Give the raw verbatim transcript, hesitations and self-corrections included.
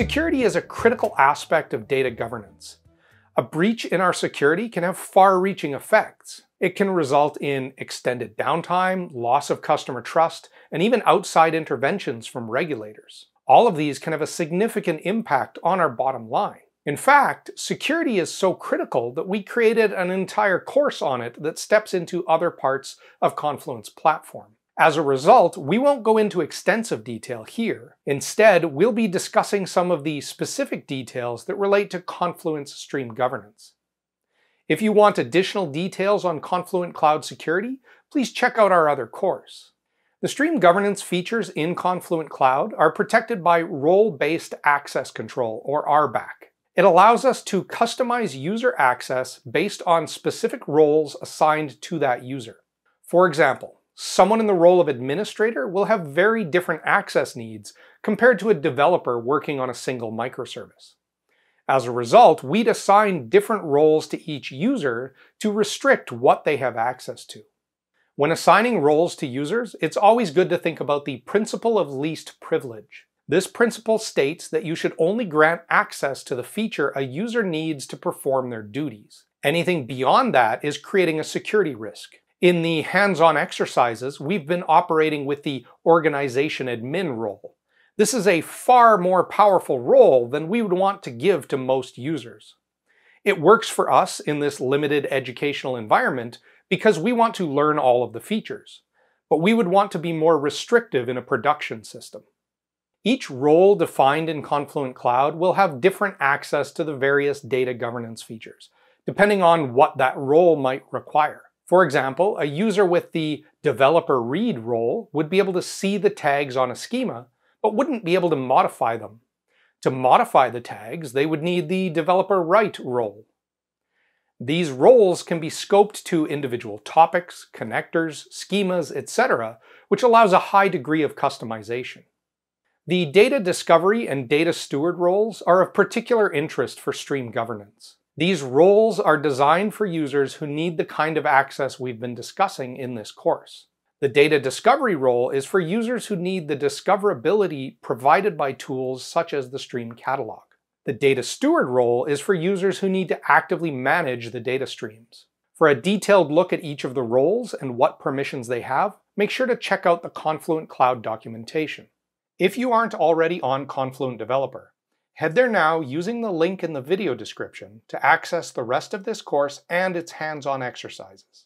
Security is a critical aspect of data governance. A breach in our security can have far-reaching effects. It can result in extended downtime, loss of customer trust, and even outside interventions from regulators. All of these can have a significant impact on our bottom line. In fact, security is so critical that we created an entire course on it that steps into other parts of Confluent's platform. As a result, we won't go into extensive detail here. Instead, we'll be discussing some of the specific details that relate to Confluent's Stream Governance. If you want additional details on Confluent Cloud Security, please check out our other course. The Stream Governance features in Confluent Cloud are protected by Role-Based Access Control, or R B A C. It allows us to customize user access based on specific roles assigned to that user. For example, someone in the role of administrator will have very different access needs compared to a developer working on a single microservice. As a result, we'd assign different roles to each user to restrict what they have access to. When assigning roles to users, it's always good to think about the principle of least privilege. This principle states that you should only grant access to the feature a user needs to perform their duties. Anything beyond that is creating a security risk. In the hands-on exercises, we've been operating with the organization admin role. This is a far more powerful role than we would want to give to most users. It works for us in this limited educational environment because we want to learn all of the features, but we would want to be more restrictive in a production system. Each role defined in Confluent Cloud will have different access to the various data governance features, depending on what that role might require. For example, a user with the developer read role would be able to see the tags on a schema, but wouldn't be able to modify them. To modify the tags, they would need the developer write role. These roles can be scoped to individual topics, connectors, schemas, et cetera, which allows a high degree of customization. The data discovery and data steward roles are of particular interest for Stream Governance. These roles are designed for users who need the kind of access we've been discussing in this course. The data discovery role is for users who need the discoverability provided by tools such as the Stream Catalog. The data steward role is for users who need to actively manage the data streams. For a detailed look at each of the roles and what permissions they have, make sure to check out the Confluent Cloud documentation. If you aren't already on Confluent Developer, head there now using the link in the video description to access the rest of this course and its hands-on exercises.